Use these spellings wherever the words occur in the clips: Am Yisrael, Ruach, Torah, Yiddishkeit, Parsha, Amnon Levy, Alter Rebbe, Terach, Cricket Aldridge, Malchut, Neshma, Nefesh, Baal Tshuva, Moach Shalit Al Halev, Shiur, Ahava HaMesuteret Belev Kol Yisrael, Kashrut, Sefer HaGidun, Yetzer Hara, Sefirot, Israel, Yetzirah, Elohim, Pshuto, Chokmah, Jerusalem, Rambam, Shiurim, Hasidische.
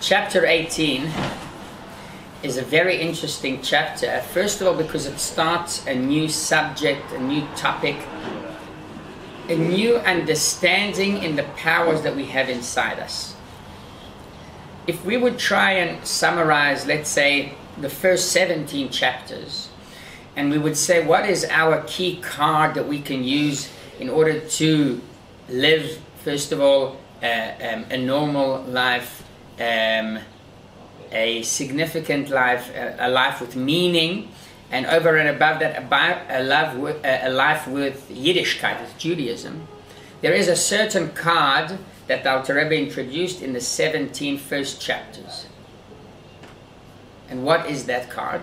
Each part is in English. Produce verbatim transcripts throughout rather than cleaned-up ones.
Chapter eighteen is a very interesting chapter. First of all, because it starts a new subject, a new topic, a new understanding in the powers that we have inside us. If we would try and summarize, let's say, the first seventeen chapters, and we would say, what is our key card that we can use in order to live, first of all, uh, um, a normal life, Um, a significant life, a, a life with meaning, and over and above that, a, a, love with, a, a life with Yiddishkeit, with Judaism. There is a certain card that the Alter Rebbe introduced in the seventeen first chapters. And what is that card?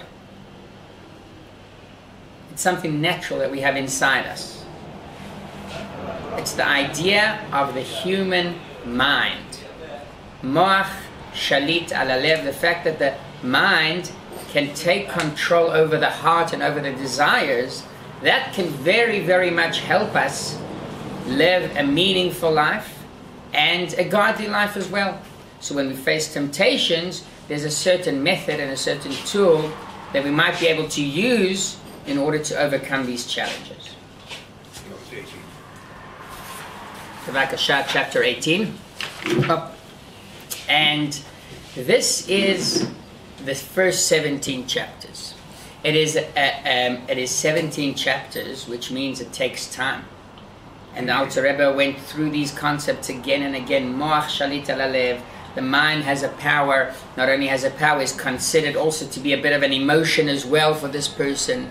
It's something natural that we have inside us. It's the idea of the human mind. Moach Shalit Al Halev, the fact that the mind can take control over the heart and over the desires, that can very, very much help us live a meaningful life and a godly life as well. So when we face temptations, there's a certain method and a certain tool that we might be able to use in order to overcome these challenges. Chapter eighteen. Up. And this is the first seventeen chapters. It is, uh, um, it is seventeen chapters, which means it takes time. And the Alter Rebbe went through these concepts again and again. Moach Shalit Al Halev, the mind has a power, not only has a power, it's considered also to be a bit of an emotion as well for this person.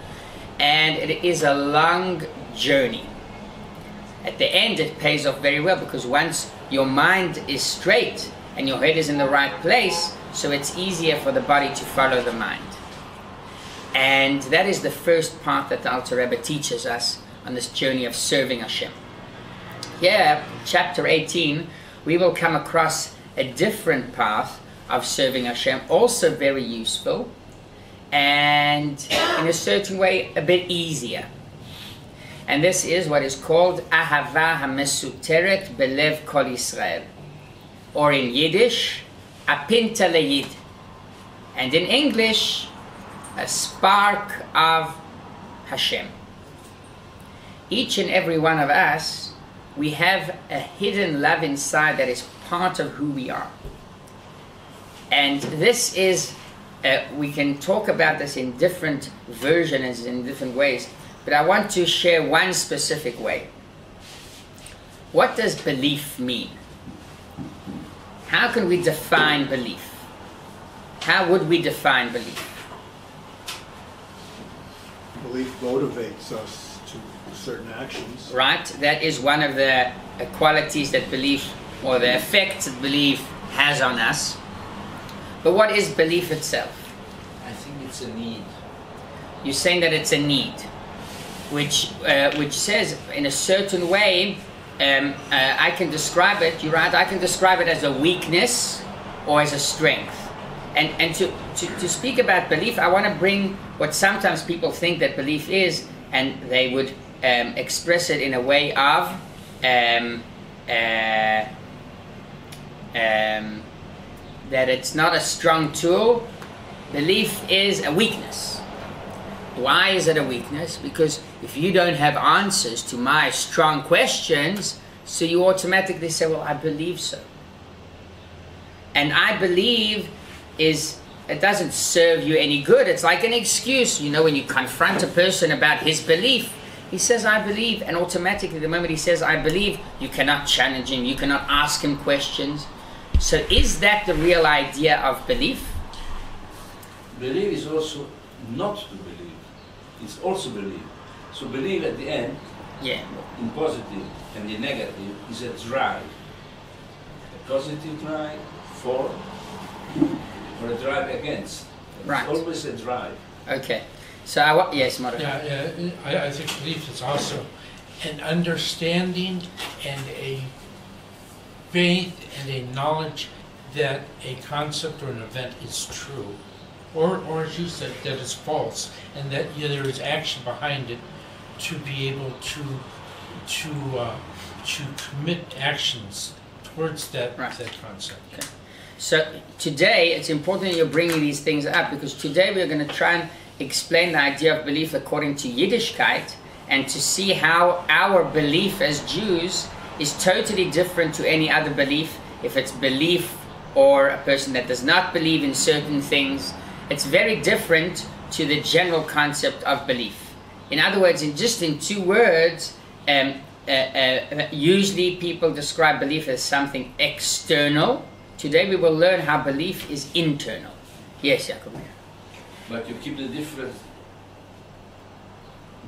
And it is a long journey. At the end, it pays off very well, because once your mind is straight, and your head is in the right place, so it's easier for the body to follow the mind. And that is the first part that the Alter Rebbe teaches us on this journey of serving Hashem. Here, chapter eighteen, we will come across a different path of serving Hashem, also very useful, and in a certain way, a bit easier. And this is what is called Ahava HaMesuteret Belev Kol Yisrael. Or in Yiddish, a pinta leyid. And in English, a spark of Hashem. Each and every one of us, we have a hidden love inside that is part of who we are. And this is, uh, we can talk about this in different versions, in different ways, but I want to share one specific way. What does belief mean? How can we define belief? How would we define belief? Belief motivates us to certain actions. Right, that is one of the qualities that belief, or the effects that belief has on us. But what is belief itself? I think it's a need. You're saying that it's a need, which, uh, which says in a certain way, Um, uh, I can describe it, you're right, I can describe it as a weakness or as a strength. And, and to, to, to speak about belief, I want to bring what sometimes people think that belief is, and they would um, express it in a way of um, uh, um, that it's not a strong tool. Belief is a weakness. Why is it a weakness? Because if you don't have answers to my strong questions, so you automatically say, well, I believe so. And I believe is, it doesn't serve you any good. It's like an excuse. You know, when you confront a person about his belief, he says, I believe. And automatically, the moment he says, I believe, you cannot challenge him. You cannot ask him questions. So is that the real idea of belief? Belief is also not to believe. It's also belief. So belief at the end, yeah, in positive and in negative, is a drive. A positive drive for, or a drive against. It's right. Always a drive. Okay. So I, yes, Mara. Yeah, yeah. I, I think belief is also an understanding and a faith and a knowledge that a concept or an event is true. Or, or as you said, that it's false, and that yeah, there is action behind it to be able to to uh, to commit actions towards that, right. that concept. Okay. So today, it's important that you're bringing these things up, because today we're going to try and explain the idea of belief according to Yiddishkeit, and to see how our belief as Jews is totally different to any other belief, if it's belief or a person that does not believe in certain things. It's very different to the general concept of belief. In other words, in just in two words, um, uh, uh, usually people describe belief as something external. Today we will learn how belief is internal. Yes, Yaakov. But you keep the difference.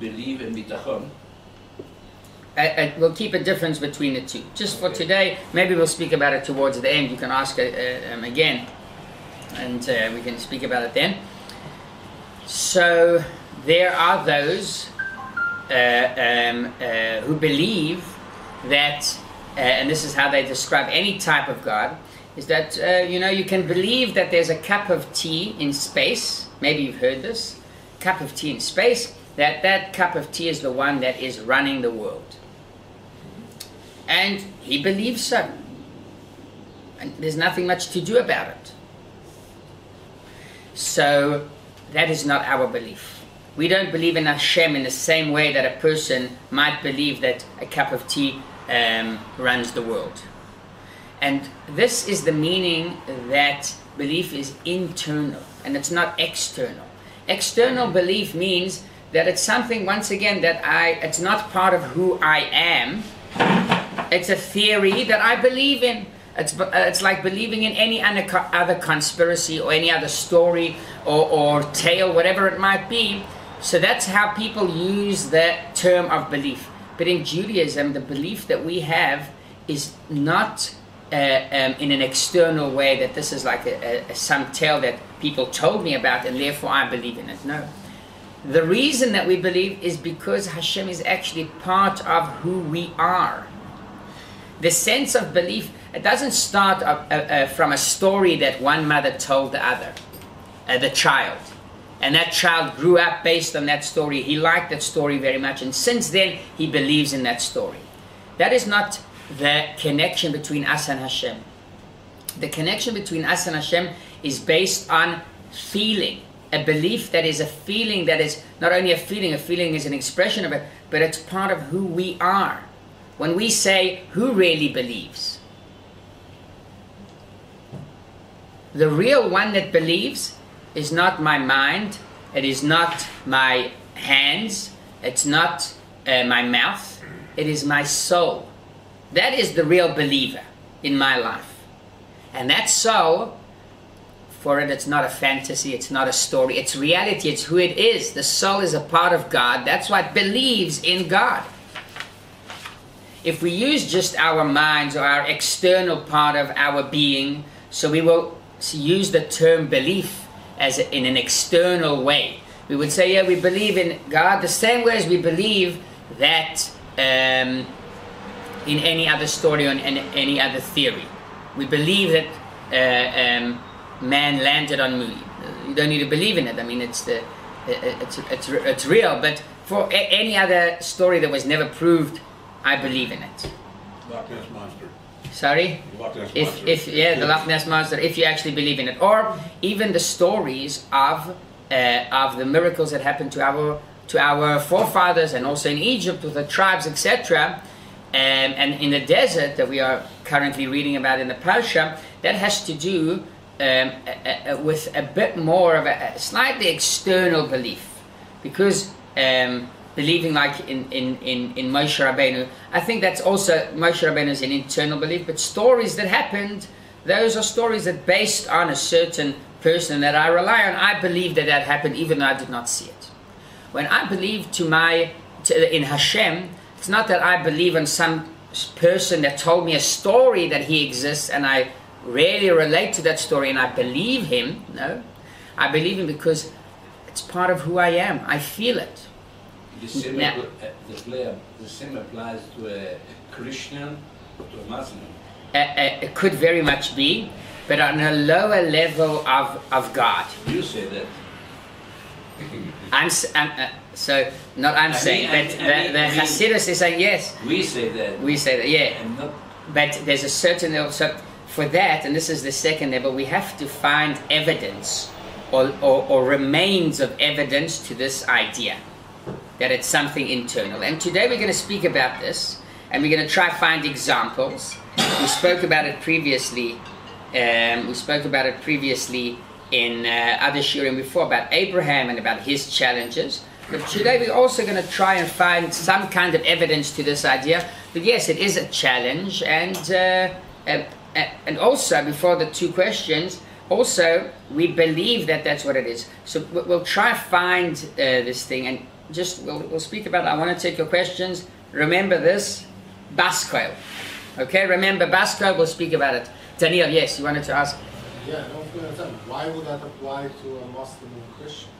Believe and bitachon. Uh, uh, we'll keep a difference between the two. Just okay. For today, maybe we'll speak about it towards the end. You can ask uh, um, again, and uh, we can speak about it then. So there are those uh, um, uh, who believe that, uh, and this is how they describe any type of God, is that uh, you know, you can believe that there's a cup of tea in space. Maybe you've heard this, cup of tea in space. That that cup of tea is the one that is running the world, and he believes so. And there's nothing much to do about it. So that is not our belief. We don't believe in Hashem in the same way that a person might believe that a cup of tea um, runs the world. And this is the meaning that belief is internal, and it's not external. External belief means that it's something, once again, that I, it's not part of who I am. It's a theory that I believe in. It's, it's like believing in any other conspiracy or any other story or, or tale, whatever it might be. So that's how people use the term of belief. But in Judaism, the belief that we have is not uh, um, in an external way that this is like a, a, some tale that people told me about and therefore I believe in it. No. The reason that we believe is because Hashem is actually part of who we are. The sense of belief, it doesn't start up, uh, uh, from a story that one mother told the other, uh, the child. And that child grew up based on that story. He liked that story very much. And since then, he believes in that story. That is not the connection between us and Hashem. The connection between us and Hashem is based on feeling. A belief that is a feeling that is not only a feeling, a feeling is an expression of it, but it's part of who we are. When we say, who really believes? The real one that believes is not my mind, it is not my hands, it's not uh, my mouth, it is my soul. That is the real believer in my life. And that soul, for it, it's not a fantasy, it's not a story, it's reality, it's who it is. The soul is a part of God, that's why it believes in God. If we use just our minds or our external part of our being, so we will use the term belief as a, in an external way. We would say, yeah, we believe in God the same way as we believe that um, in any other story or in any other theory. We believe that uh, um, man landed on moon. You don't need to believe in it. I mean, it's the it's it's it's real. But for a, any other story that was never proved, I believe in it. Loch Ness monster. Sorry. Loch Ness if monster. if yeah, yes. The Loch Ness monster. If you actually believe in it, or even the stories of uh, of the miracles that happened to our to our forefathers, and also in Egypt with the tribes, et cetera. And, and in the desert that we are currently reading about in the Parsha, that has to do. Um, uh, uh, with a bit more of a, a slightly external belief, because um, believing like in, in, in, in Moshe Rabbeinu, I think that's also, Moshe Rabbeinu is an internal belief, but stories that happened, those are stories that based on a certain person that I rely on, I believe that that happened even though I did not see it. When I believe to my, to, in Hashem, it's not that I believe in some person that told me a story that he exists and I really relate to that story and I believe him. No, I believe him because it's part of who I am. I feel it. The same, now, the, the same applies to a Christian or to a Muslim. Uh, uh, it could very much be, but on a lower level of, of God. You say that. I'm, I'm uh, so not I'm I saying, mean, but I mean, the, I mean, the Hasidische is saying yes. We say that. We say that, yeah. But there's a certain level. So for that, and this is the second level, we have to find evidence or, or, or remains of evidence to this idea that it's something internal. And today we're going to speak about this, and we're going to try to find examples. We spoke about it previously. Um, we spoke about it previously in uh, other shiurim before about Abraham and about his challenges. But today we're also going to try and find some kind of evidence to this idea. But yes, it is a challenge, and uh, uh, and also before the two questions, also we believe that that's what it is. So we'll try to find uh, this thing, and just we'll, we'll speak about it. I want to take your questions. Remember this, Bas Kol. Okay, remember Bas Kol. We'll speak about it. Daniel, yes, you wanted to ask? Yeah, I was going to tell you, why would that apply to a Muslim and Christian?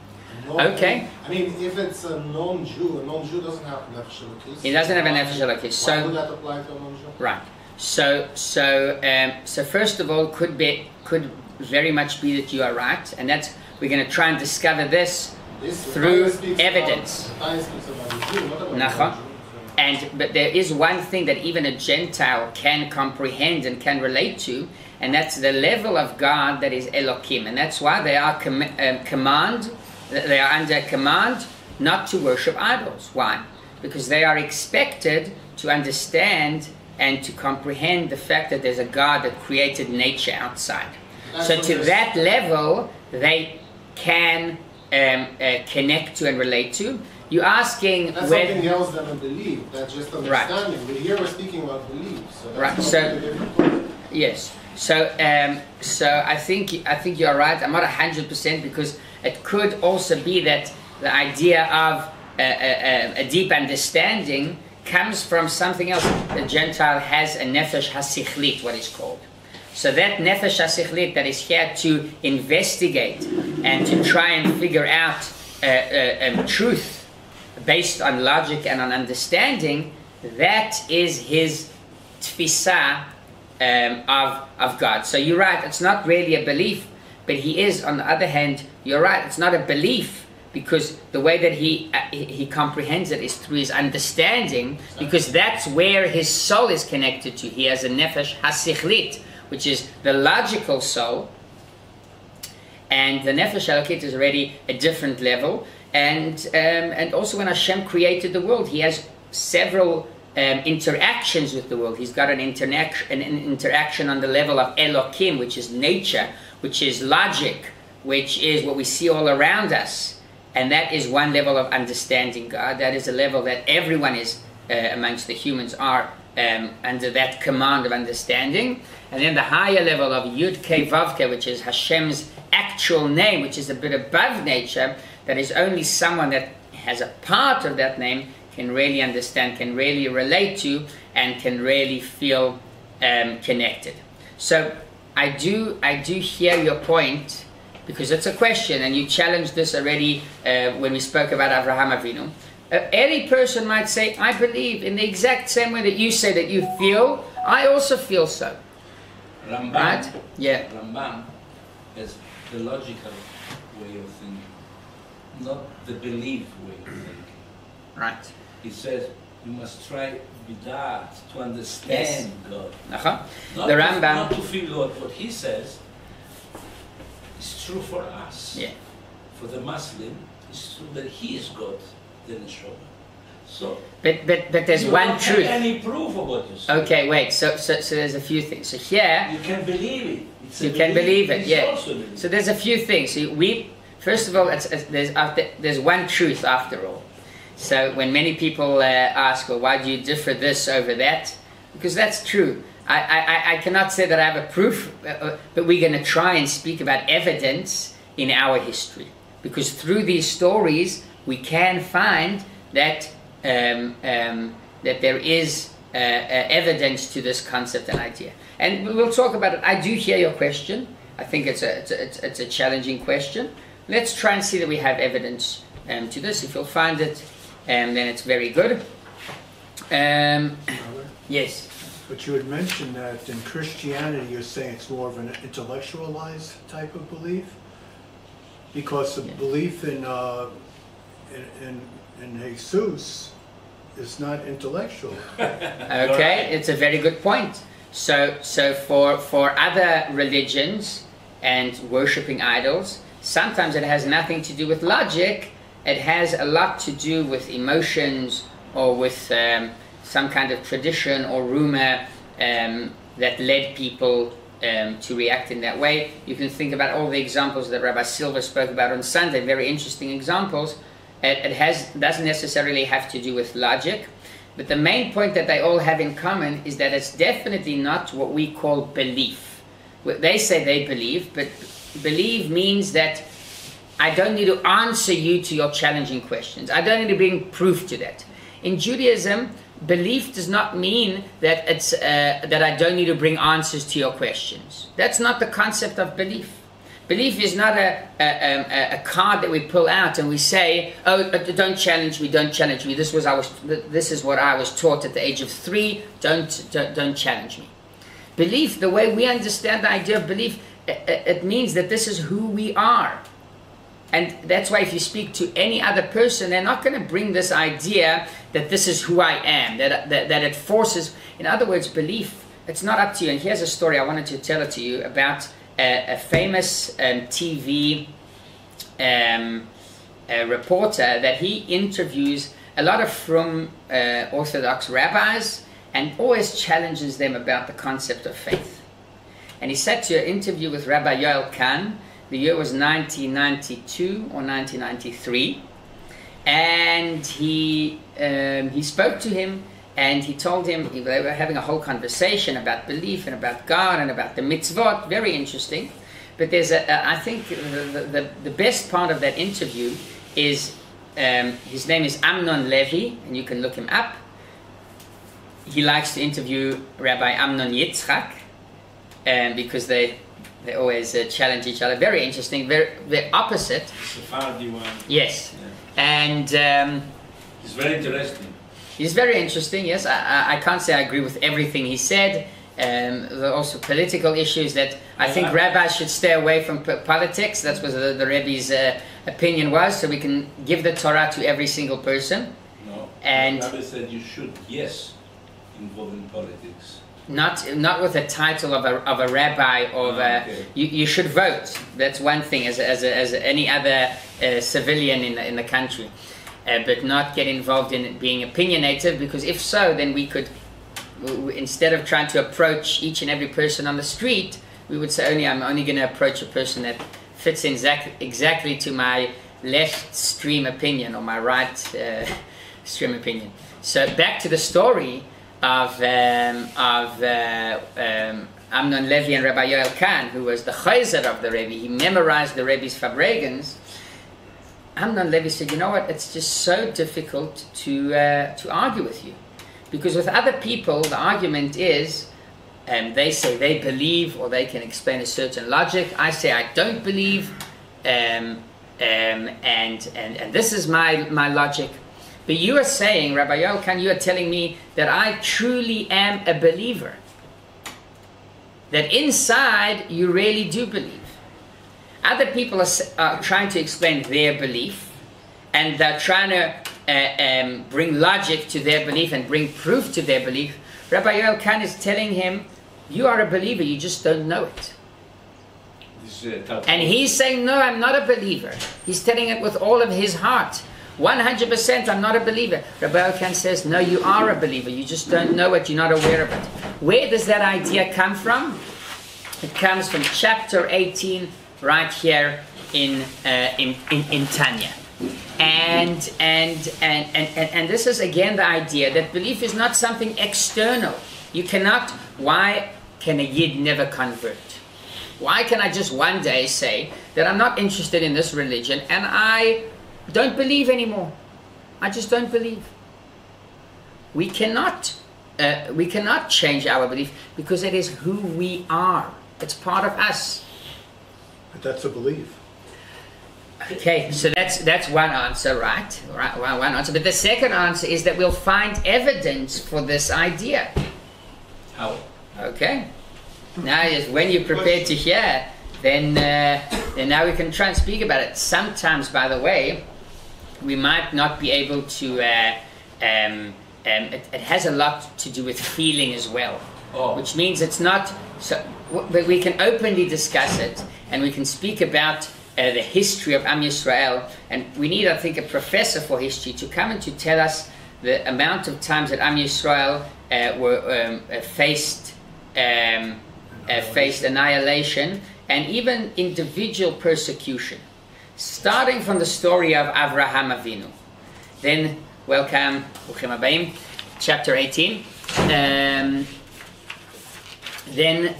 No, okay. I mean, I mean, if it's a non-Jew, a non-Jew doesn't have a Nefesh Elokis. He doesn't have a Nefesh Elokis. So why would that apply to a non-Jew? Right. So, so, um, so first of all, could be, could very much be that you are right, and that's we're going to try and discover this, this through evidence. About, about Jew, not about And, but there is one thing that even a Gentile can comprehend and can relate to, and that's the level of God that is Elohim. And that's why they are com um, command, they are under command not to worship idols. Why? Because they are expected to understand and to comprehend the fact that there's a God that created nature outside. That's so to that level, they can um, uh, connect to and relate to. You're asking that's whether, something else than a belief, that's just understanding. Right. But here we're speaking about belief, so that's right. So, different. Yes. So, um, so I think I think you're right. I'm not a hundred percent because it could also be that the idea of uh, a, a deep understanding comes from something else. The Gentile has a nefesh hasichlit, what is called. So that nefesh hasichlit that is here to investigate and to try and figure out uh, uh, um, truth. Based on logic and on understanding, that is his tfisa um, of, of God. So you're right, it's not really a belief, but he is, on the other hand, you're right, it's not a belief, because the way that he, uh, he, he comprehends it is through his understanding, because that's where his soul is connected to. He has a nefesh hasichlit, which is the logical soul, and the nefesh elokit is already a different level. And um, and also when Hashem created the world, he has several um, interactions with the world. He's got an, interac an interaction on the level of Elohim, which is nature, which is logic, which is what we see all around us. And that is one level of understanding God. That is a level that everyone is, uh, amongst the humans, are um, under that command of understanding. And then the higher level of Yud-Kei Vav-Kei, which is Hashem's actual name, which is a bit above nature, that is only someone that has a part of that name can really understand, can really relate to, and can really feel um, connected. So I do, I do hear your point, because it's a question, and you challenged this already uh, when we spoke about Avraham Avinu. Uh, any person might say, I believe in the exact same way that you say that you feel, I also feel so. Rambam, right? Yeah. Rambam is the logical way of thinking, not the belief way of thinking. Right. He says you must try bidat to understand, yes, God. Uh-huh. Not the Rambam, not to feel God. What he says is true for us. Yeah. For the Muslim, it's true that he is God. Then it's wrong. So. But but but there's you one don't truth. Have any proof of what you say? Okay, wait. So so so there's a few things. So here you can believe it. It's you can believe, believe it. Yeah. Believe. So there's a few things. So we. First of all, it's, it's, there's, after, there's one truth after all. So when many people uh, ask, well, why do you differ this over that? Because that's true. I, I, I cannot say that I have a proof, uh, but we're going to try and speak about evidence in our history. Because through these stories, we can find that, um, um, that there is uh, uh, evidence to this concept and idea. And we'll talk about it. I do hear your question. I think it's a, it's a, it's a challenging question. Let's try and see that we have evidence um, to this. If you'll find it, um, then it's very good. Um, yes? But you had mentioned that in Christianity you're saying it's more of an intellectualized type of belief, because the yeah. belief in, uh, in, in, in Jesus is not intellectual. Okay, it's a very good point. So, so for, for other religions and worshipping idols, sometimes it has nothing to do with logic. It has a lot to do with emotions or with um, some kind of tradition or rumor um, that led people um, to react in that way. You can think about all the examples that Rabbi Silver spoke about on Sunday, very interesting examples. It, it has, doesn't necessarily have to do with logic. But the main point that they all have in common is that it's definitely not what we call belief. They say they believe, but believe means that I don't need to answer you to your challenging questions. I don't need to bring proof to that. In Judaism, belief does not mean that, it's, uh, that I don't need to bring answers to your questions. That's not the concept of belief. Belief is not a, a, a, a card that we pull out and we say, oh, don't challenge me, don't challenge me. This was I was this is what I was taught at the age of three. Don't, don't, don't challenge me. Belief, the way we understand the idea of belief, it, it means that this is who we are. And that's why if you speak to any other person, they're not going to bring this idea that this is who I am, that, that, that it forces. In other words, belief, it's not up to you. And here's a story I wanted to tell it to you about A, a famous um, T V um, a reporter that he interviews a lot of from uh, Orthodox rabbis and always challenges them about the concept of faith. And he sat to an interview with Rabbi Yoel Kahn. The year was nineteen ninety-two or nineteen ninety-three, and he um, he spoke to him. And he told him, they were having a whole conversation about belief and about God and about the mitzvot, very interesting. But there's a, a I think the, the, the best part of that interview is, um, his name is Amnon Levy, and you can look him up. He likes to interview Rabbi Amnon Yitzchak, um, because they, they always uh, challenge each other. Very interesting, very, very opposite. Sephardi one. Yes. Yeah. And um, it's very interesting. He's very interesting, yes. I, I can't say I agree with everything he said. Um, there are also political issues that I think rabbis should stay away from politics. That's what the, the Rebbe's uh, opinion was, so we can give the Torah to every single person. No, and the Rebbe said you should, yes, involve in politics. Not, not with the title of a, of a rabbi, or no, a, okay. you, you should vote. That's one thing, as, as, as any other uh, civilian in the, in the country. Uh, but not get involved in being opinionative, because if so, then we could, we, instead of trying to approach each and every person on the street, we would say, only I'm only going to approach a person that fits in exact, exactly to my left stream opinion or my right uh, stream opinion. So back to the story of, um, of uh, um, Amnon Levy and Rabbi Yoel Kahn, who was the chayzer of the Rebbe. He memorized the Rebbe's fabregans. Amnon Levy said, you know what, it's just so difficult to, uh, to argue with you. Because with other people, the argument is, um, they say they believe, or they can explain a certain logic. I say I don't believe, um, um, and, and, and this is my, my logic. But you are saying, Rabbi Yoel Kahn, you are telling me that I truly am a believer. That inside, you really do believe. Other people are, are trying to explain their belief, and they're trying to uh, um, bring logic to their belief and bring proof to their belief. Rabbi Yoel Kahn is telling him, you are a believer, you just don't know it. This is a tough one. And he's saying, no, I'm not a believer. He's telling it with all of his heart. one hundred percent, I'm not a believer. Rabbi Yoel Kahn says, no, you are a believer, you just don't know it, you're not aware of it. Where does that idea come from? It comes from chapter eighteen, right here in, uh, in, in in Tanya, and and, and and and this is again the idea that belief is not something external. You cannot. Why can a Yid never convert? Why can I just one day say that I'm not interested in this religion and I don't believe anymore? I just don't believe. We cannot. Uh, we cannot change our belief because it is who we are. It's part of us. But that's a belief. Okay, so that's that's one answer, right? Right, one, one answer. But the second answer is that we'll find evidence for this idea. How? Okay. Now, is when you're prepared to hear, then uh, then now we can try and speak about it. Sometimes, by the way, we might not be able to. Uh, um, um, it, it has a lot to do with feeling as well. oh. which means it's not. So, but we can openly discuss it, and we can speak about uh, the history of Am Yisrael. And we need, I think, a professor for history to come and to tell us the amount of times that Am Yisrael uh, were um, faced um, uh, faced annihilation, and even individual persecution, starting from the story of Avraham Avinu. Then, welcome, chapter eighteen. Um, then uh,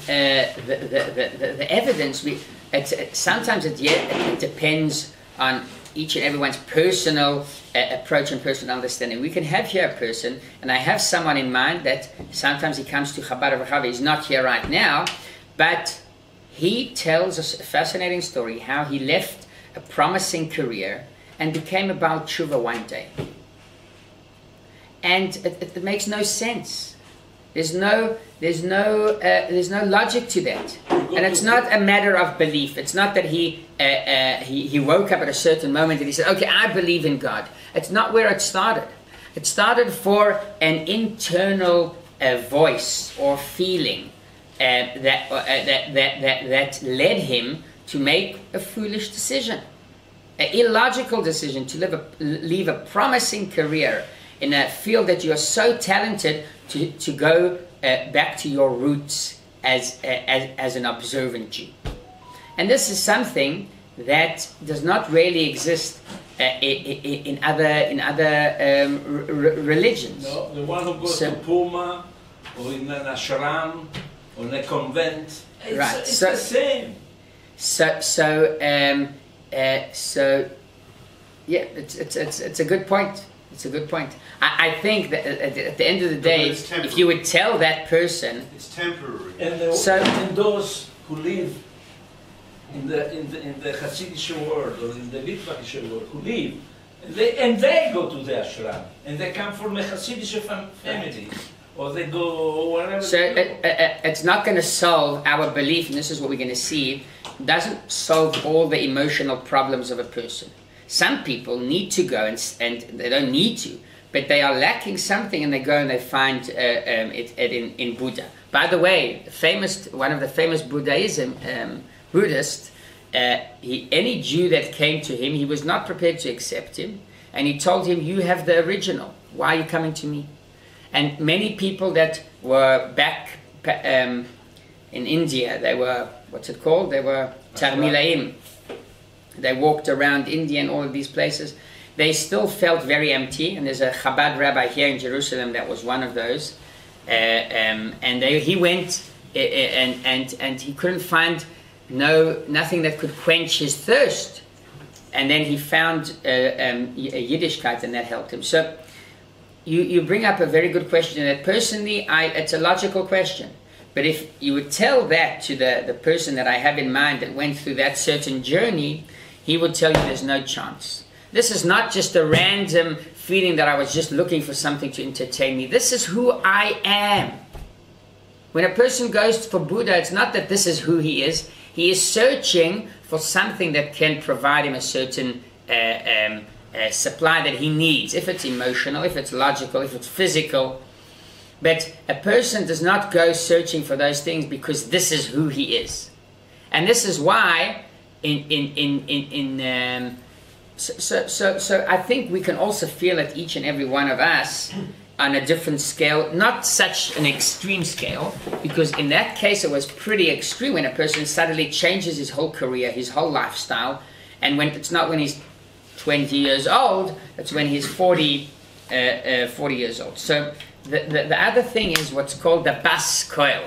the, the, the, the evidence, we, it's, it, sometimes it, it depends on each and everyone's personal uh, approach and personal understanding. We can have here a person, and I have someone in mind that sometimes he comes to Chabad Rav Chava, he's not here right now, but he tells us a fascinating story, how he left a promising career and became a Baal Tshuva one day. And it, it, it makes no sense. There's no, there's no, uh, there's no logic to that, and it's not a matter of belief. It's not that he, uh, uh, he, he woke up at a certain moment and he said, "Okay, I believe in God." It's not where it started. It started for an internal uh, voice or feeling uh, that, uh, that that that that led him to make a foolish decision, an illogical decision to live a, leave a promising career in a field that you are so talented to, to go uh, back to your roots as, uh, as, as an observant Jew. And this is something that does not really exist uh, in, in other, in other um, religions. No, the one who goes so, to Puma, or in an ashram, or in a convent, it's, right. it's so, the same. So, so, um, uh, so yeah, it's, it's, it's, it's a good point. It's a good point. I, I think that at the end of the day, no, if you would tell that person, it's temporary. And, the, so, and those who live in the in the, in the Hasidische world or in the Litvanische world, who live, they, and they go to the ashram, and they come from a Hasidische family, or they go wherever. So it, it, it's not going to solve our belief, and this is what we're going to see. It doesn't solve all the emotional problems of a person. Some people need to go, and, and they don't need to, but they are lacking something, and they go and they find uh, um, it, it in, in Buddha. By the way, famous one of the famous Buddhism um, Buddhist, uh, he, any Jew that came to him, he was not prepared to accept him, and he told him, "You have the original. Why are you coming to me?" And many people that were back um, in India, they were what's it called? They were Tarmilaim. They walked around India and all of these places. They still felt very empty. And there's a Chabad rabbi here in Jerusalem that was one of those. Uh, um, and they, he went uh, and, and, and he couldn't find no, nothing that could quench his thirst. And then he found uh, um, Yiddishkeit, and that helped him. So you, you bring up a very good question. That personally, I, it's a logical question. But if you would tell that to the, the person that I have in mind that went through that certain journey, he would tell you there's no chance. This is not just a random feeling that I was just looking for something to entertain me. This is who I am. When a person goes for Buddha, it's not that this is who he is. He is searching for something that can provide him a certain uh, um, uh, supply that he needs. If it's emotional, if it's logical, if it's physical. But a person does not go searching for those things because this is who he is. And this is why... In in in in, in um, so, so so so I think we can also feel that each and every one of us on a different scale, not such an extreme scale, because in that case it was pretty extreme when a person suddenly changes his whole career, his whole lifestyle, and when it's not when he's twenty years old, it's when he's forty uh, uh, forty years old. So the, the the other thing is what's called the Bas Kol.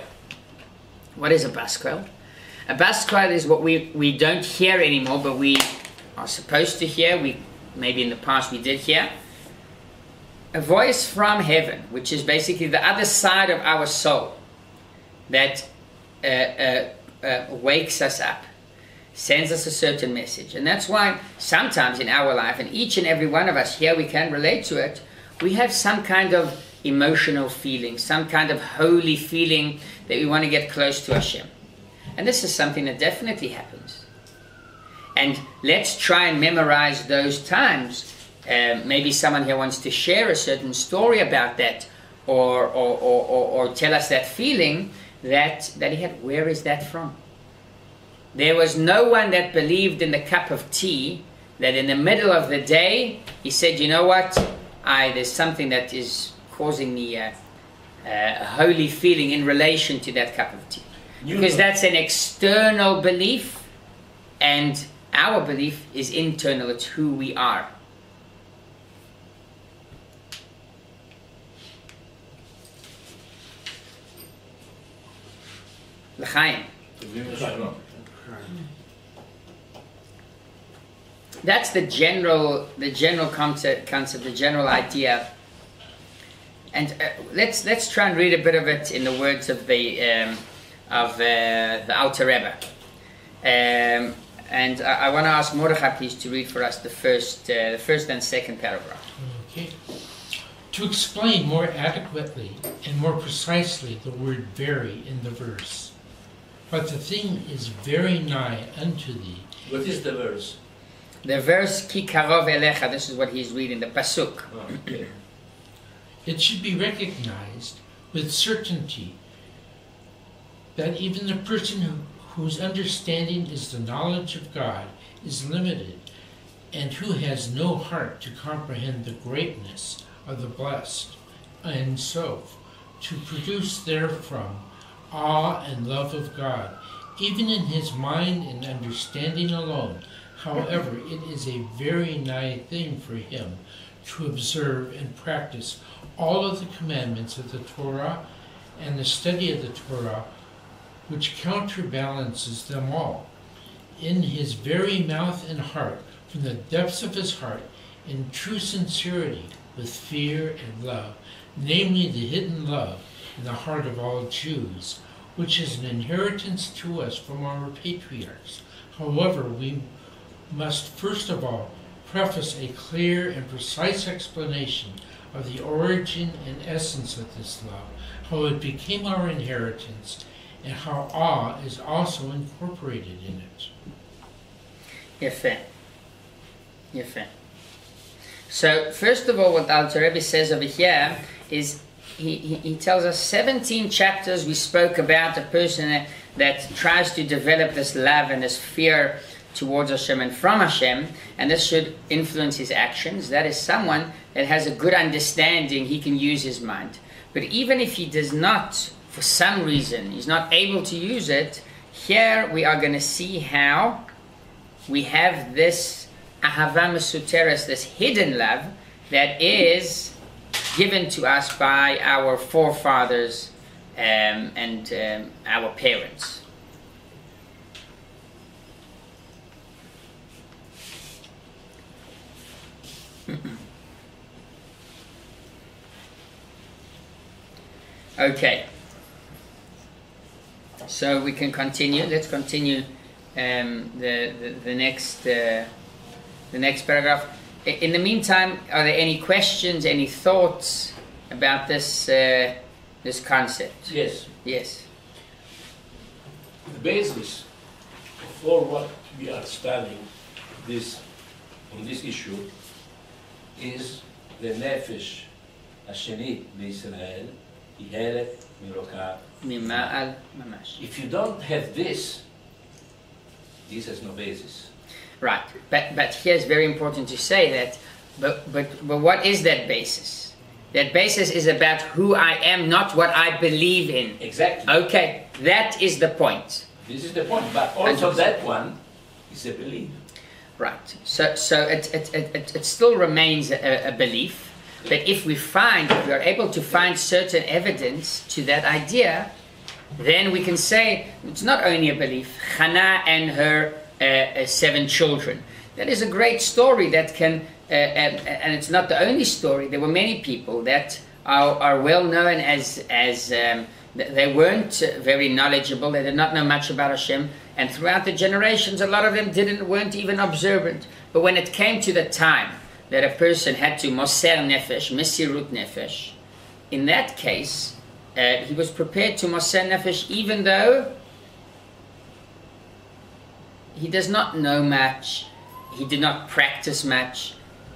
What is a Bas Kol? A Bas Kol is what we, we don't hear anymore, but we are supposed to hear. We maybe in the past we did hear. A voice from heaven, which is basically the other side of our soul, that uh, uh, uh, wakes us up, sends us a certain message. And that's why sometimes in our life, and each and every one of us here, we can relate to it, we have some kind of emotional feeling, some kind of holy feeling that we want to get close to Hashem. And this is something that definitely happens. And let's try and memorize those times. Uh, maybe someone here wants to share a certain story about that, or, or, or, or tell us that feeling that, that he had. Where is that from? There was no one that believed in the cup of tea that in the middle of the day he said, you know what, I there's something that is causing me a, a holy feeling in relation to that cup of tea. You because know. That's an external belief, and our belief is internal, it's who we are. L'chaim. That's the general, the general concept, concept, the general idea. And uh, let's let's try and read a bit of it in the words of the um, of uh, the Alter Rebbe. Um, and I, I want to ask Mordechai please to read for us the first, uh, the first and second paragraph. Okay. To explain more adequately and more precisely the word "very" in the verse, but the thing is very nigh unto thee. What is the verse? The verse Ki Karov Elecha, this is what he's reading, the Pasuk. Okay. It should be recognized with certainty that even the person who, whose understanding is the knowledge of God is limited, and who has no heart to comprehend the greatness of the blessed, and so to produce therefrom awe and love of God, even in his mind and understanding alone. However, it is a very nigh thing for him to observe and practice all of the commandments of the Torah and the study of the Torah, which counterbalances them all. In his very mouth and heart, from the depths of his heart, in true sincerity, with fear and love, namely the hidden love in the heart of all Jews, which is an inheritance to us from our patriarchs. However, we must first of all preface a clear and precise explanation of the origin and essence of this love, how it became our inheritance, and how awe is also incorporated in it. Yefeh. Yefeh. So, first of all, what Alter Rebbe says over here is he, he, he tells us seventeen chapters we spoke about a person that, that tries to develop this love and this fear towards Hashem and from Hashem, and this should influence his actions. That is someone that has a good understanding, he can use his mind. But even if he does not, for some reason, he's not able to use it, here we are going to see how we have this Ahava HaMesuteret, this hidden love that is given to us by our forefathers um, and um, our parents. Okay, so we can continue. Let's continue um, the, the the next uh, the next paragraph. In the meantime, are there any questions, any thoughts about this uh, this concept? Yes. Yes. The basis for what we are studying this on this issue is the Nefesh Hasheni B'Yisrael, Yelef Miroka Mima'al Mamash. If you don't have this, this has no basis. Right, but but here it's very important to say that, but, but, but what is that basis? That basis is about who I am, not what I believe in. Exactly. Okay, that is the point. This is the point, but also that one is a belief. Right, so, so it, it, it, it still remains a, a belief, but if we find, if we are able to find certain evidence to that idea, then we can say it's not only a belief. Hannah and her uh, uh, seven children. That is a great story that can, uh, uh, and it's not the only story. There were many people that are, are well known as, as um, they weren't very knowledgeable, they did not know much about Hashem. And throughout the generations, a lot of them didn't, weren't even observant. But when it came to the time that a person had to Moser Nefesh, Mesirut Nefesh, in that case, uh, he was prepared to Moser Nefesh even though he does not know much, he did not practice much,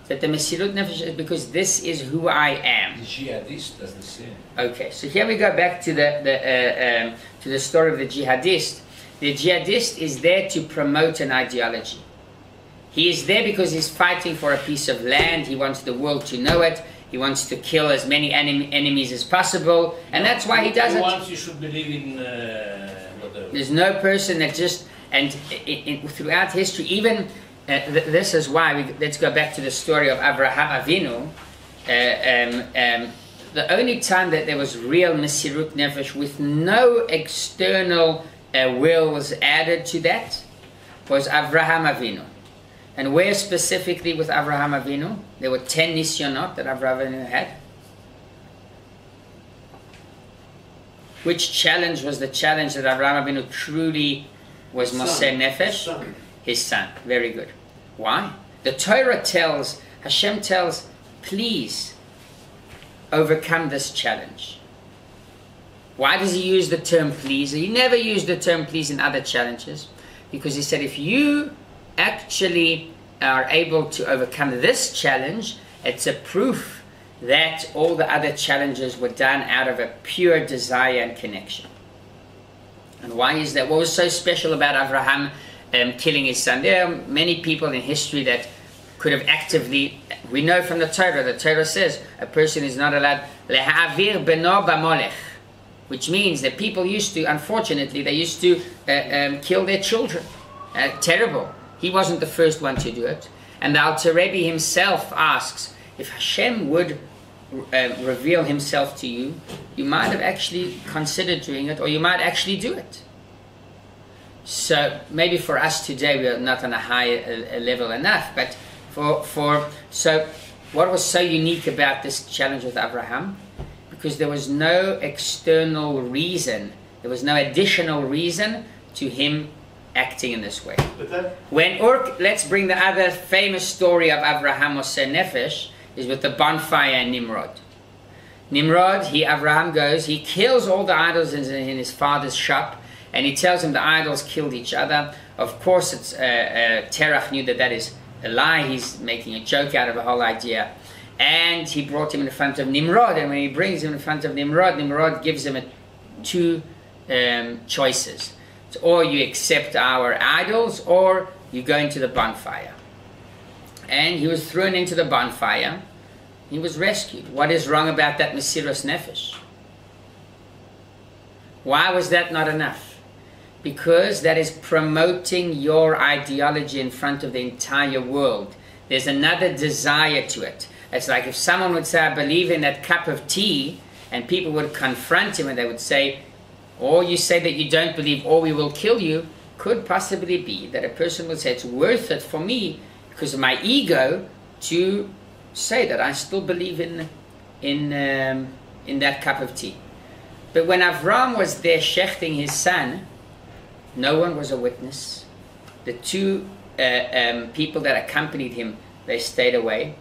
That the Mesirut Nefesh is because this is who I am. The jihadist doesn't say. Okay, so here we go back to the, the uh, um, to the story of the jihadist. The jihadist is there to promote an ideology. He is there because he's fighting for a piece of land. He wants the world to know it. He wants to kill as many anim- enemies as possible, and no, that's why he does it. Once you should believe in uh, whatever. There's no person that just and in, in, throughout history, even. Uh, th this is why, we, let's go back to the story of Avraham Avinu. Uh, um, um, the only time that there was real Mesirut Nefesh with no external uh, will was added to that was Avraham Avinu. And where specifically with Avraham Avinu? There were ten Nisyonot that Avraham Avinu had. Which challenge was the challenge that Avraham Avinu truly was Moshe Nefesh? Son. His son. Very good. Why? The Torah tells, Hashem tells, please overcome this challenge. Why does he use the term please? He never used the term please in other challenges. Because he said, if you actually are able to overcome this challenge, it's a proof that all the other challenges were done out of a pure desire and connection. And why is that? What was so special about Avraham Um, killing his son? There are many people in history that could have actively. We know from the Torah, the Torah says a person is not allowed lehavir beno b'molech, which means that people used to, unfortunately, they used to uh, um, kill their children. Uh, terrible. He wasn't the first one to do it. And the Alter Rebbe himself asks, if Hashem would uh, reveal himself to you, you might have actually considered doing it, or you might actually do it. So maybe for us today we are not on a high uh, level enough, but for for so what was so unique about this challenge with Abraham? Because there was no external reason, there was no additional reason to him acting in this way. But that, when or let's bring the other famous story of Abraham Moshe Nefesh is with the bonfire and Nimrod. Nimrod, he Abraham goes, he kills all the idols in, in his father's shop. And he tells him the idols killed each other. Of course, it's, uh, uh, Terach knew that that is a lie. He's making a joke out of the whole idea. And he brought him in front of Nimrod. And when he brings him in front of Nimrod, Nimrod gives him a, two um, choices. It's, or you accept our idols, or you go into the bonfire. And he was thrown into the bonfire. He was rescued. What is wrong about that Mesirus Nefesh? Why was that not enough? Because that is promoting your ideology in front of the entire world. There's another desire to it. It's like if someone would say, I believe in that cup of tea, and people would confront him and they would say, or you say that you don't believe, or we will kill you, could possibly be that a person would say, it's worth it for me, because of my ego, to say that I still believe in, in, um, in that cup of tea. But when Avram was there shechting his son, no one was a witness. The two uh, um, people that accompanied him, they stayed away.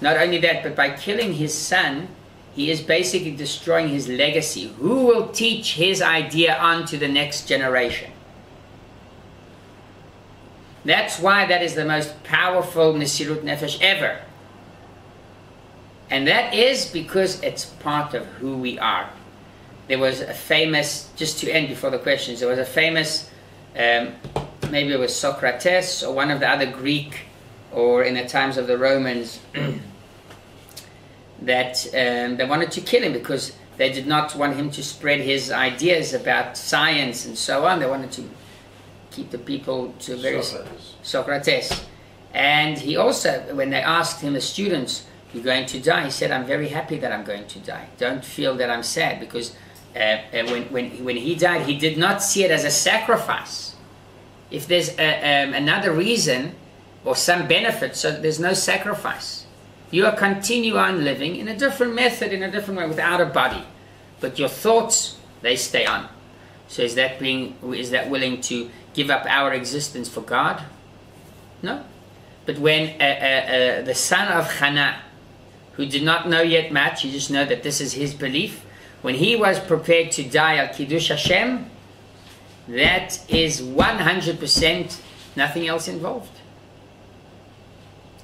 Not only that, but by killing his son, he is basically destroying his legacy. Who will teach his idea on to the next generation? That's why that is the most powerful Mesirut Nefesh ever. And that is because it's part of who we are. There was a famous, just to end before the questions, there was a famous, um, maybe it was Socrates or one of the other Greek, or in the times of the Romans, that um, they wanted to kill him because they did not want him to spread his ideas about science and so on. They wanted to keep the people to very... Socrates. Socrates. And he also, when they asked him, the students, you're going to die, he said, I'm very happy that I'm going to die. Don't feel that I'm sad, because... Uh, when, when, when he died, he did not see it as a sacrifice. If there's a, um, another reason or some benefit, so there's no sacrifice. You are continue on living in a different method, in a different way, without a body. But your thoughts, they stay on. So is that being, is that willing to give up our existence for God? No. But when uh, uh, uh, the son of Hannah, who did not know yet much, he just know that this is his belief, when he was prepared to die al Kiddush Hashem, that is one hundred percent nothing else involved.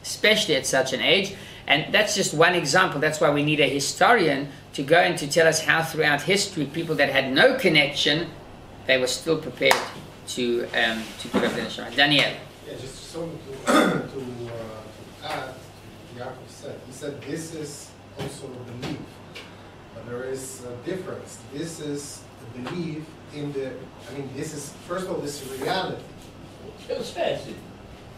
especially at such an age. And that's just one example. That's why we need a historian to go and to tell us how throughout history people that had no connection, they were still prepared to um, to put up the Neshama. Daniel. Yeah, just something to, uh, to, uh, to add to what Yaakov said. He said this is also a belief, but there is a difference. This is the belief in the, I mean, this is, first of all, this is reality. Who says it?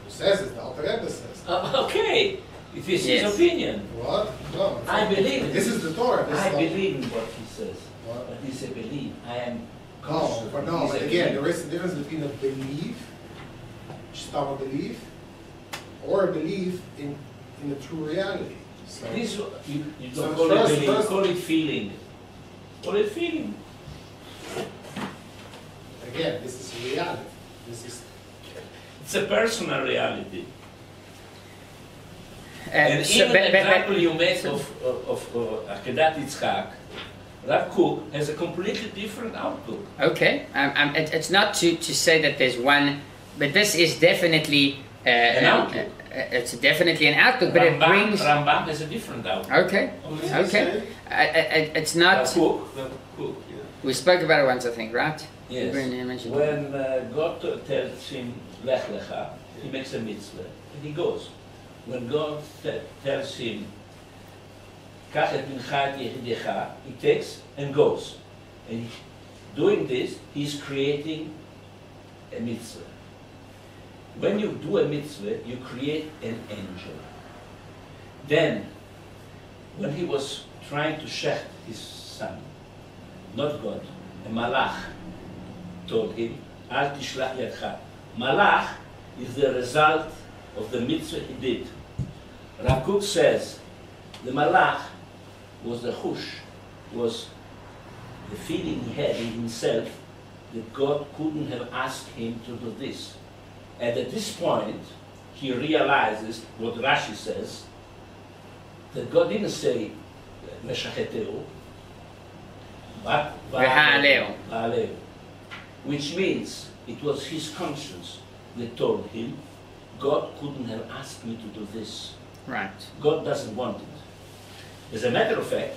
Who says it? The Alter Rebbe says it. Uh, okay. It is yes. his opinion. What? No. I believe it. This is the Torah. This I believe in what he says. What? But it's a belief. I am No, but no, but again, there is a difference between a belief, just a belief, or a belief in, in the true reality. So, this, you, you don't so call first, it belief, first, call it feeling. Call it feeling. Again, this is reality. This is... It's a personal reality. Um, and so even the example you make of, of, of uh, Akedat Yitzchak, Rav Kook has a completely different outlook. Okay, um, um, it, it's not to, to say that there's one, but this is definitely uh, an outlook. Uh, uh, it's definitely an outlook, but Rambam, it brings... Rambam has a different outlook. Okay, okay. okay. Uh, uh, it's not... Rav Kook. Rav Kook, yeah. We spoke about it once, I think, right? Yes. When uh, God tells him, Lech Lecha, he makes a mitzvah, and he goes. When God tells him, he takes and goes. And doing this, he's creating a mitzvah. When you do a mitzvah, you create an angel. Then, when he was trying to shecht his son, not God, a malach told him, Al tishlach yadcha. Malach is the result of the mitzvah he did. Rav Kook says, the malach was the hush, was the feeling he had in himself that God couldn't have asked him to do this. And at this point, he realizes what Rashi says, that God didn't say, Meshacheteu, but Va'aleu, Va'aleu, which means it was his conscience that told him, God couldn't have asked me to do this. Right. God doesn't want it. As a matter of fact,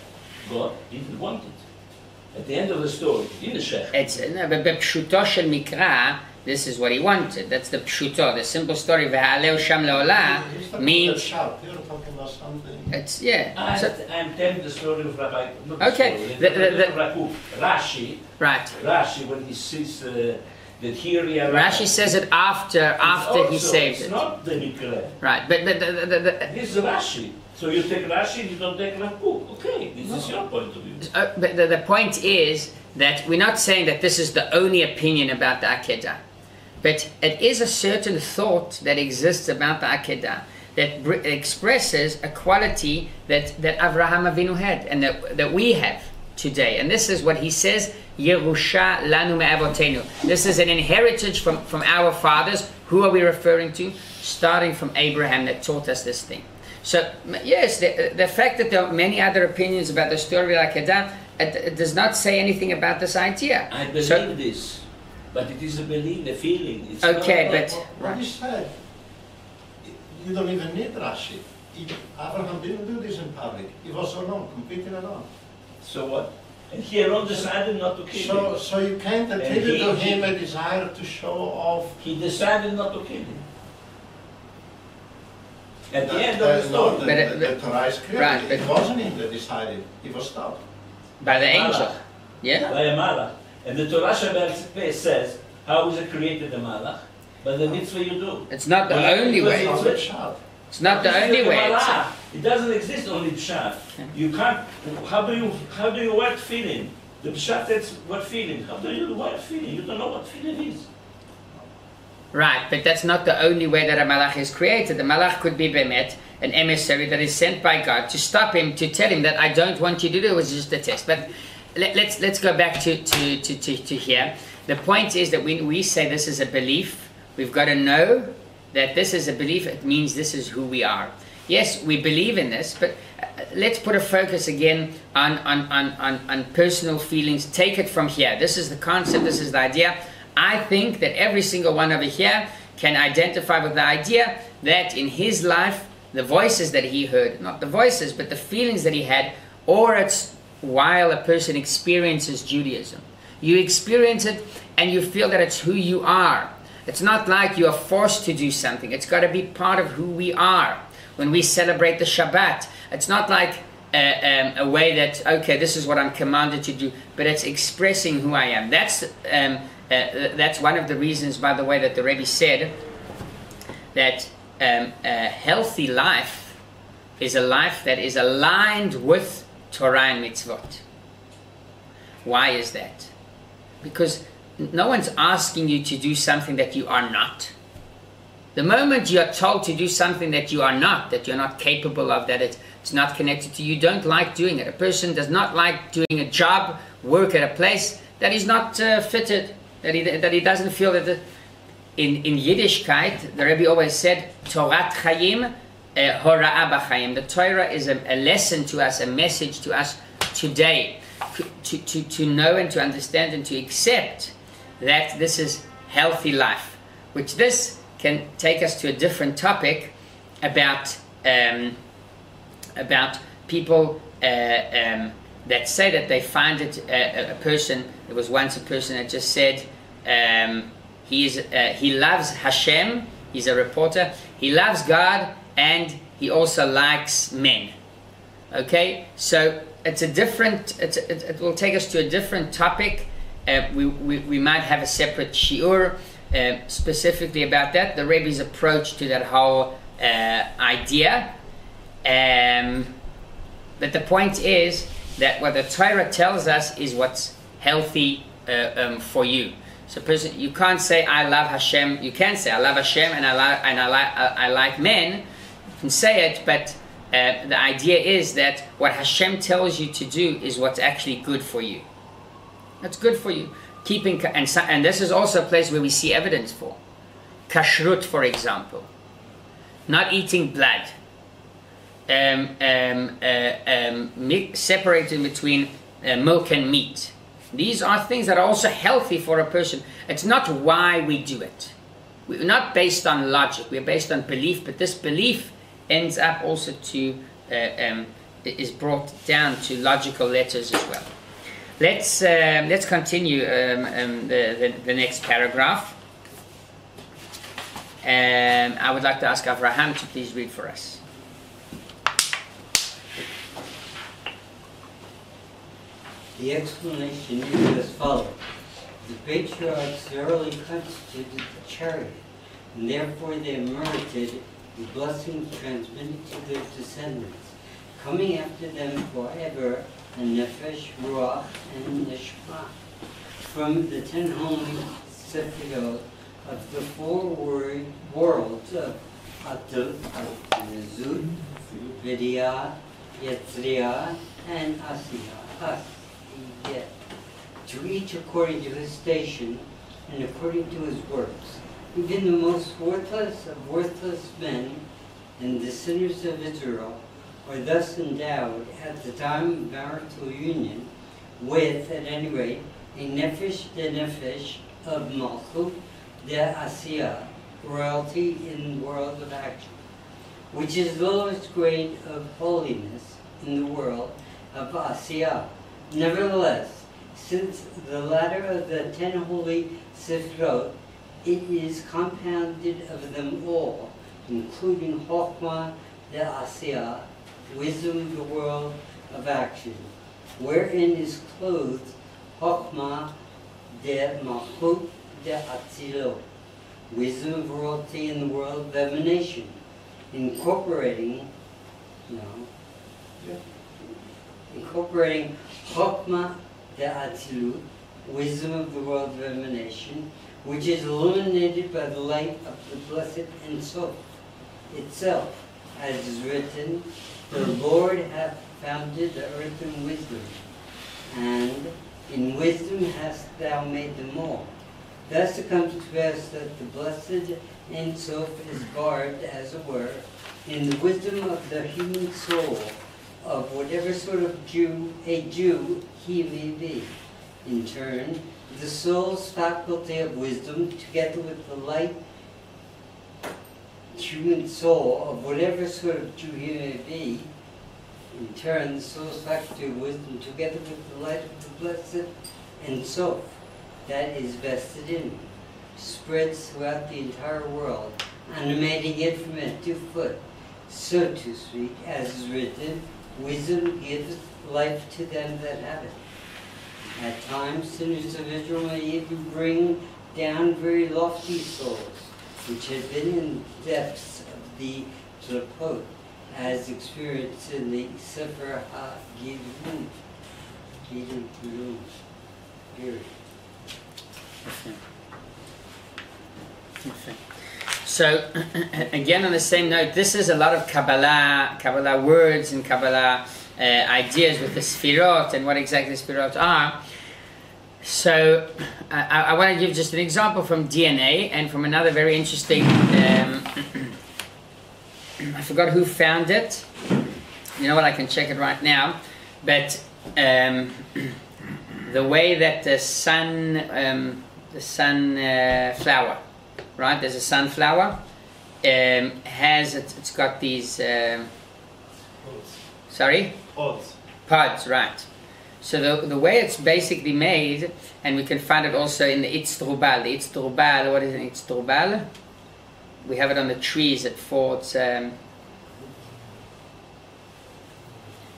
God didn't want it. At the end of the story, in the Shech. It's no, but Pshuto shel Mikra, this is what he wanted. That's the Pshuto, the simple story. V'ha'aleu sham leolah means. You're talking about something. It's yeah. I, so, I'm telling the story of Rabbi. Okay. Story, the, the, the, the, Raku, Rashi. Right. Rashi, when he sees uh, that he realized. Rashi says it after after also, he saved it's it. It's not the Mikra. Right, but the, the, the, the, the, this is Rashi. So you take Rashi, you don't take Rav Kook. Okay, this no. is your point of view. Uh, but the, the point is that we're not saying that this is the only opinion about the Akedah. But it is a certain thought that exists about the Akedah that expresses a quality that, that Avraham Avinu had and that, that we have today. And this is what he says, Yerusha lanu me'avotenu. This is an inheritance from, from our fathers. Who are we referring to? Starting from Abraham that taught us this thing. So, yes, the, the fact that there are many other opinions about the story like that, it, it does not say anything about this idea. I believe so, this, but it is a belief, a feeling. It's okay, not, but... What, what right. you said, you don't even need Rashi. Abraham didn't do this in public. He was alone, completely alone. So what? And he alone decided not to kill so, him. So you can't attribute to him he, a desire to show off... He decided not to kill him. At the end of the story, the, but, the, the Torah is clear. Right, it wasn't him that decided, he was stopped. By the malach. Angel. Yeah? By a malach. And the Torah Shabbat says, how is it created the malach? But the mitzvah you do. It's not the well, only way. It's, it's, not it's not the, the only way. Malach. It doesn't exist only pshat. Okay. You can't, how do you, how do you what feeling? The pshat that's what feeling. How do you do what feeling? You don't know what feeling is. Right, but that's not the only way that a malach is created. The malach could be bemet, an emissary that is sent by God to stop him, to tell him that I don't want you to do it, was just a test. But let, let's let's go back to, to, to, to, to here. The point is that when we say this is a belief, we've got to know that this is a belief, it means this is who we are. Yes, we believe in this, but let's put a focus again on, on, on, on, on personal feelings. Take it from here. This is the concept, this is the idea. I think that every single one over here can identify with the idea that in his life the voices that he heard, not the voices, but the feelings that he had, or it's while a person experiences Judaism. You experience it and you feel that it's who you are. It's not like you are forced to do something. It's got to be part of who we are. When we celebrate the Shabbat, it's not like a, um, a way that, okay, this is what I'm commanded to do, but it's expressing who I am. That's, um, uh, that's one of the reasons, by the way, that the Rebbe said that Um, a healthy life is a life that is aligned with Torah and Mitzvot. Why is that? Because no one's asking you to do something that you are not. The moment you are told to do something that you are not, that you're not capable of, that it, it's not connected to you, you don't like doing it. A person does not like doing a job, work at a place that he's not uh, fitted, that he, that he doesn't feel that... The, In, in Yiddishkeit, the Rebbe always said, Torat Chayim, Hora'ah B'Chayim. The Torah is a, a lesson to us, a message to us today, to, to, to know and to understand and to accept that this is healthy life, which this can take us to a different topic about, um, about people uh, um, that say that they find it, uh, a person, there was once a person that just said, um, He, is, uh, he loves Hashem, he's a reporter, he loves God, and he also likes men. Okay, so it's a different, it's, it, it will take us to a different topic. Uh, we, we, we might have a separate shiur uh, specifically about that, the Rebbe's approach to that whole uh, idea. Um, but the point is that what the Torah tells us is what's healthy uh, um, for you. So person, you can't say, I love Hashem. You can say, I love Hashem and I, li and I, li I, I like men. You can say it, but uh, the idea is that what Hashem tells you to do is what's actually good for you. That's good for you. Keeping and, so, and this is also a place where we see evidence for. Kashrut, for example. Not eating blood. Um, um, uh, um, separating between uh, milk and meat. These are things that are also healthy for a person. It's not why we do it. We're not based on logic. We're based on belief. But this belief ends up also to, uh, um, is brought down to logical letters as well. Let's, um, let's continue um, um, the, the, the next paragraph. Um, I would like to ask Avraham to please read for us. The explanation is as follows. The patriarchs thoroughly constituted the chariot, and therefore they merited the blessing transmitted to their descendants, coming after them forever, and nefesh, ruach, and neshma. From the ten holy Sefirot of the four worlds of Atum, Nezut, Vidya, Yetzriah, and Asiyah. Yet, to each according to his station and according to his works. Even the most worthless of worthless men and the sinners of Israel are thus endowed at the time of marital union with, at any rate, a nefesh de nefesh of Malchut de Asiyah, royalty in the world of action, which is the lowest grade of holiness in the world of Asiyah. Nevertheless, since the latter of the ten holy Sefirot, it is compounded of them all, including Chokmah, the Asiyah, wisdom, the world of action, wherein is clothed Chokmah, the Malchut, the Atzilot, wisdom, royalty in the world of emanation, incorporating, you know, yeah. incorporating Chokmah de Atzilut, wisdom of the world of emanation, which is illuminated by the light of the blessed and soul itself, as is written, the Lord hath founded the earth in wisdom, and in wisdom hast thou made them all. Thus it comes to pass that the blessed and soul is garbed, as it were, in the wisdom of the human soul, of whatever sort of Jew, a Jew, he may be. In turn, the soul's faculty of wisdom, together with the light human soul, of whatever sort of Jew he may be, in turn, source like to wisdom, together with the light of the blessed and self that is vested in him, spreads throughout the entire world, animating it from head to foot, so to speak, as is written, wisdom gives life to them that have it. At times, sinners of Israel may even bring down very lofty souls, which had been in the depths of the Tlapot, as experienced in the Sefer HaGidun. Gidun, period. So, again on the same note, this is a lot of Kabbalah, Kabbalah words and Kabbalah uh, ideas with the Sefirot and what exactly Sefirot are. So, I, I want to give just an example from D N A and from another very interesting, um, I forgot who found it, you know what, I can check it right now, but um, the way that the sun, um, the sunflower, uh, right, there's a sunflower, um, has, it, it's got these, um, pods. sorry? Pods. Pods, right. So the, the way it's basically made, and we can find it also in the Itztrubal, the Itztrubal, what is an Itztrubal? We have it on the trees at Fort, um,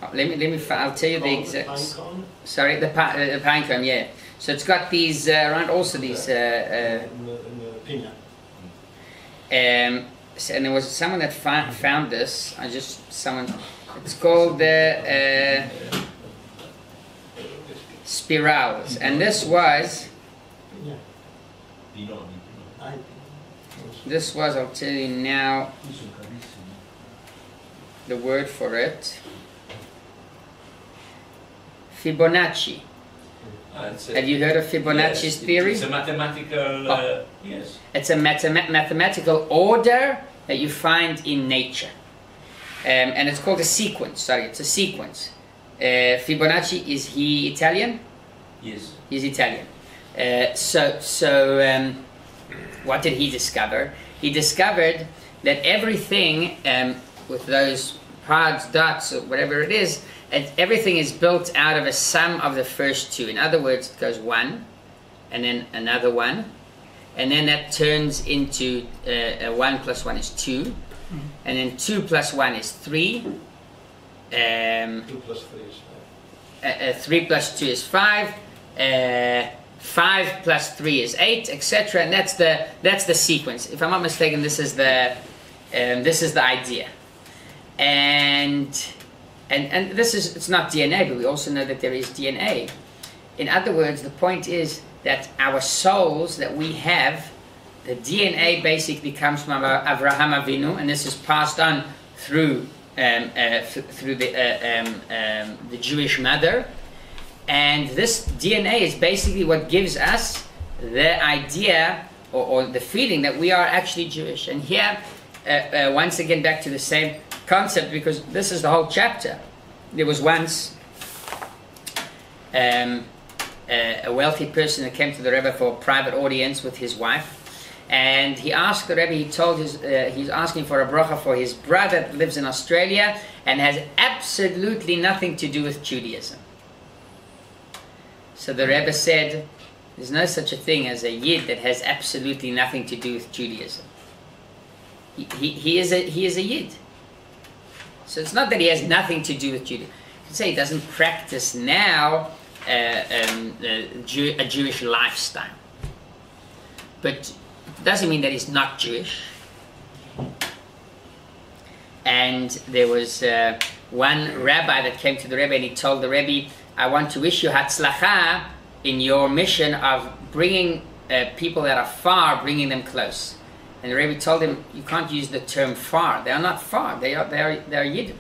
oh, let me, let me, I'll tell you the exact, sorry, the, pa, the pine cone, yeah. So it's got these, uh, right, also these, uh, uh, um, and there was someone that fi found this, I just, someone, it's called the, uh, uh, spirals, and this was this was I'll tell you now the word for it, Fibonacci. Ah, a, have you heard of Fibonacci's yes, theory? It's a mathematical uh, oh. yes it's a mathema mathematical order that you find in nature, um, and it's called a sequence. Sorry, it's a sequence. Uh, Fibonacci, is he Italian? Yes. He's Italian. Uh, so, so um, what did he discover? He discovered that everything, um, with those pods, dots, or whatever it is, it, everything is built out of a sum of the first two. In other words, it goes one, and then another one, and then that turns into uh, one plus one is two, mm-hmm. and then two plus one is three, Um, two plus three is five. Uh, uh, three plus two is five. Uh, five plus three is eight, et cetera. And that's the that's the sequence. If I'm not mistaken, this is the um, this is the idea. And and and this is it's not D N A, but we also know that there is D N A. In other words, the point is that our souls that we have, the D N A basically comes from Avraham Avinu, and this is passed on through. Um, uh, through the, uh, um, um, the Jewish mother, and this D N A is basically what gives us the idea or, or the feeling that we are actually Jewish. And here, uh, uh, once again, back to the same concept, because this is the whole chapter. There was once um, a, a wealthy person that came to the Rebbe for a private audience with his wife. And he asked the Rebbe, he told his, uh, he's asking for a bracha for his brother that lives in Australia and has absolutely nothing to do with Judaism. So the Rebbe said, there's no such a thing as a Yid that has absolutely nothing to do with Judaism. He, he, he, is, a, he is a Yid. So it's not that he has nothing to do with Judaism. You can say he doesn't practice now uh, um, a, Jew, a Jewish lifestyle. But doesn't mean that he's not Jewish. And there was uh, one rabbi that came to the Rebbe and he told the Rebbe, I want to wish you hatzlacha in your mission of bringing uh, people that are far, bringing them close. And the Rebbe told him, you can't use the term far. They are not far. They are, they are, they are Yidden.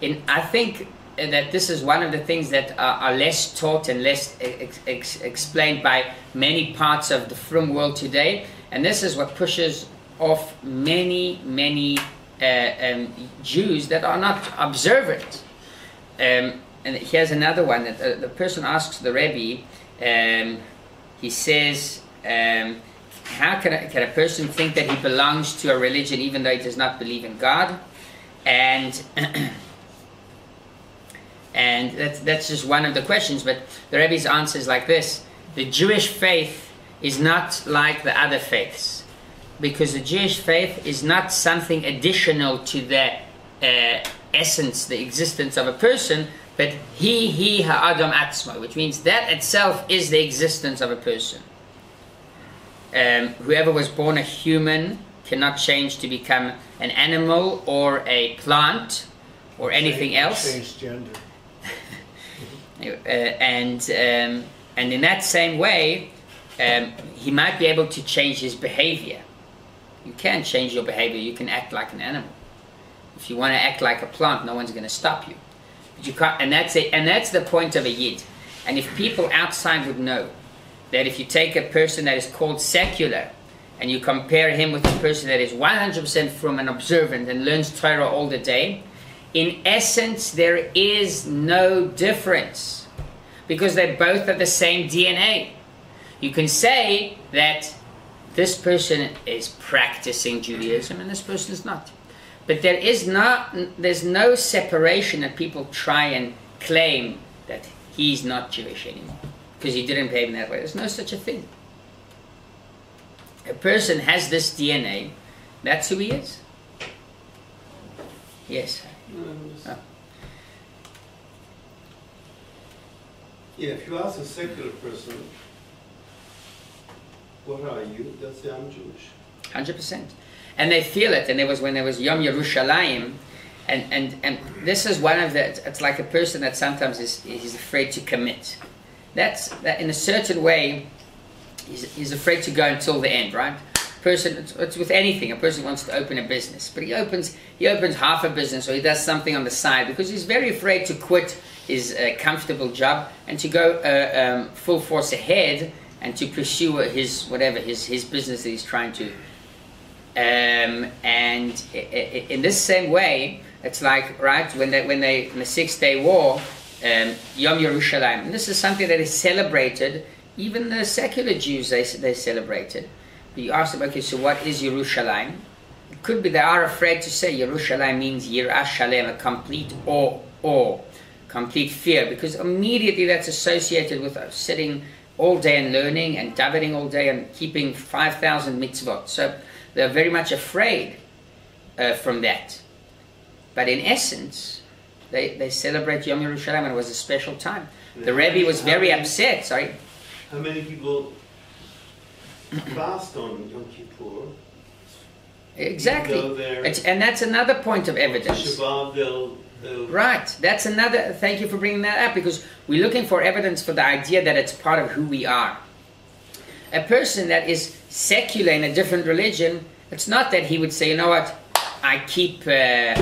And I think that this is one of the things that are less taught and less ex ex explained by many parts of the frum world today, and this is what pushes off many, many uh, um, Jews that are not observant. Um, and here's another one that uh, the person asks the Rebbe. Um, he says, um, how can a, can a person think that he belongs to a religion even though he does not believe in God? And and that's, that's just one of the questions, but the Rebbe's answer is like this. The Jewish faith is not like the other faiths, because the Jewish faith is not something additional to the uh, essence, the existence of a person, but he, he, ha'adam atzmo, which means that itself is the existence of a person. Um, whoever was born a human cannot change to become an animal or a plant or anything change, else. Change gender. uh, and, um, and in that same way, um, he might be able to change his behavior. You can change your behavior, you can act like an animal. If you want to act like a plant, no one's going to stop you. But you can't, and, that's a, and that's the point of a yid. And if people outside would know, that if you take a person that is called secular and you compare him with a person that is one hundred percent from an observant and learns Torah all the day, in essence there is no difference because they both have the same D N A. You can say that this person is practicing Judaism and this person is not. But there is not, there's no separation that people try and claim that he's not Jewish anymore, because he didn't behave in that way. There's no such a thing. A person has this D N A, that's who he is. Yes? Um, oh. Yeah, if you ask a secular person, what are you? They'll say, I'm Jewish. one hundred percent. And they feel it, and it was when there was Yom Yerushalayim, and, and, and this is one of the, it's like a person that sometimes is, is afraid to commit. That's that in a certain way, he's, he's afraid to go until the end, right? Person, it's, it's with anything. A person wants to open a business, but he opens he opens half a business, or he does something on the side because he's very afraid to quit his uh, comfortable job and to go uh, um, full force ahead and to pursue his whatever his his business that he's trying to. Um, and in this same way, it's like right when they when they in the Six Day War. Um, Yom Yerushalayim. And this is something that is celebrated. Even the secular Jews, they, they celebrate it. But you ask them, okay, so what is Yerushalayim? It could be they are afraid to say Yerushalayim means Yirah Shalem, a complete awe, awe, complete fear, because immediately that's associated with us sitting all day and learning and davening all day and keeping five thousand mitzvot. So they're very much afraid uh, from that. But in essence, They, they celebrate Yom Yerushalayim, and it was a special time. Yeah. The Rebbe was very many, upset. Sorry. How many people fast on Yom Kippur? Exactly. It's, and that's another point of evidence. Shabbat, they'll, they'll right. That's another. Thank you for bringing that up, because we're looking for evidence for the idea that it's part of who we are. A person that is secular in a different religion, it's not that he would say, you know what, I keep. Uh,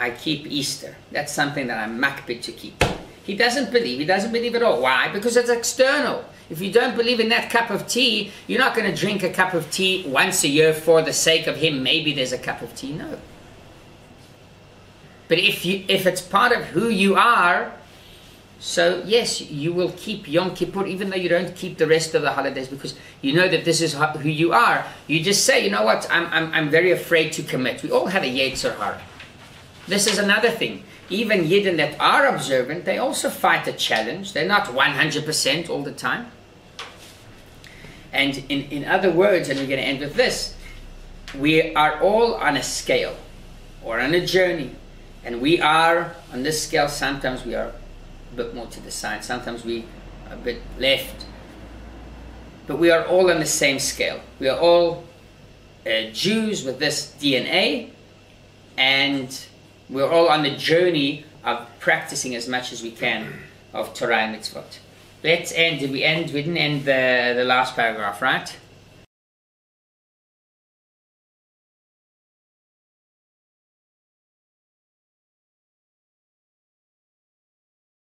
I keep Easter. That's something that I'm makbid to keep. He doesn't believe. He doesn't believe at all. Why? Because it's external. If you don't believe in that cup of tea, you're not going to drink a cup of tea once a year for the sake of him. Maybe there's a cup of tea. No. But if you, if it's part of who you are, so yes, you will keep Yom Kippur even though you don't keep the rest of the holidays, because you know that this is who you are. You just say, you know what? I'm I'm I'm very afraid to commit. We all have a yetzer hara. This is another thing. Even Yidden that are observant, they also fight a challenge. They're not one hundred percent all the time. And in, in other words, and we're going to end with this, we are all on a scale or on a journey. And we are, on this scale, sometimes we are a bit more to the side, sometimes we are a bit left. But we are all on the same scale. We are all uh, Jews with this D N A, and we're all on the journey of practicing as much as we can of Torah and Mitzvot. Let's end. Did we end? We didn't end the, the last paragraph, right?